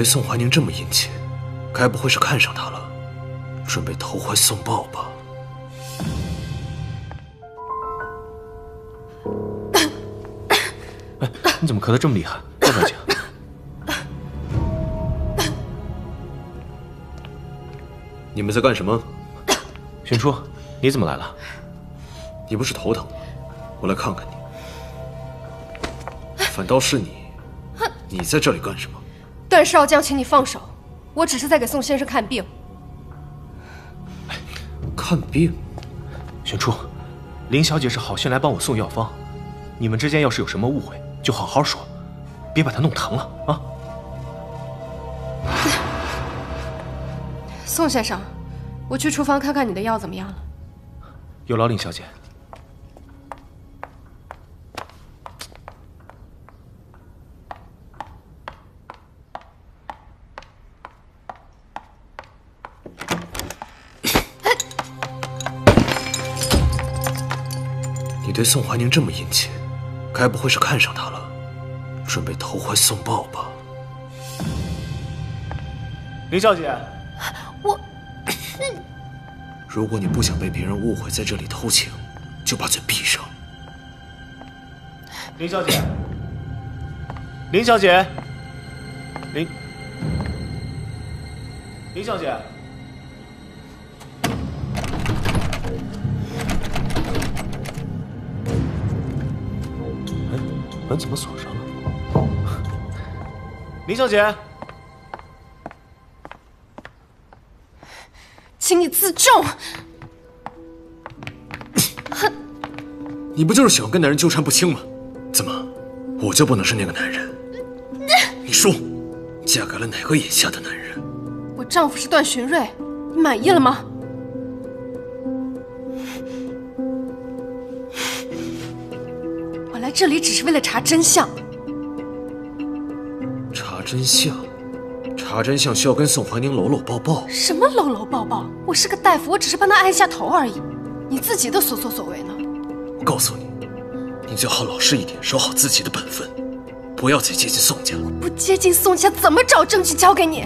对宋怀宁这么殷切，该不会是看上他了，准备投怀送抱吧？哎，你怎么咳得这么厉害？要不要紧？你们在干什么？玄初，你怎么来了？你不是头疼吗？我来看看你。 反倒是你，你在这里干什么？段少将，请你放手，我只是在给宋先生看病。看病？玄初，林小姐是好心来帮我送药方，你们之间要是有什么误会，就好好说，别把她弄疼了啊！宋先生，我去厨房看看你的药怎么样了。有劳林小姐。 你对宋怀宁这么殷切，该不会是看上他了，准备投怀送抱吧？林小姐，我……如果你不想被别人误会，在这里偷情，就把嘴闭上。林小姐，林小姐，林小姐。 门怎么锁上了？林小姐，请你自重。你不就是喜欢跟男人纠缠不清吗？怎么，我就不能是那个男人？你说，嫁给了哪个眼下的男人？我丈夫是段寻瑞，你满意了吗？ 这里只是为了查真相。查真相，查真相需要跟宋怀宁搂搂抱抱。什么搂搂抱抱？我是个大夫，我只是帮他按一下头而已。你自己的所作所为呢？我告诉你，你最好老实一点，守好自己的本分，不要再接近宋家。我不接近宋家，怎么找证据交给你？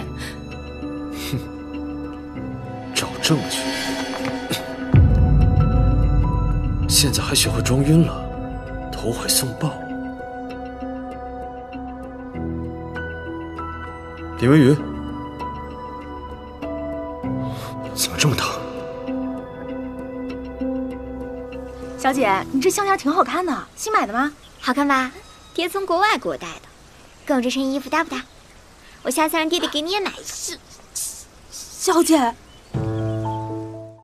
哼，找证据。现在还学会装晕了。 投怀送抱，李文宇，怎么这么疼？小姐，你这项链挺好看的，新买的吗？好看吧？爹从国外给我带的，跟我这身衣服搭不搭？我下次让弟弟给你也买一个。小姐，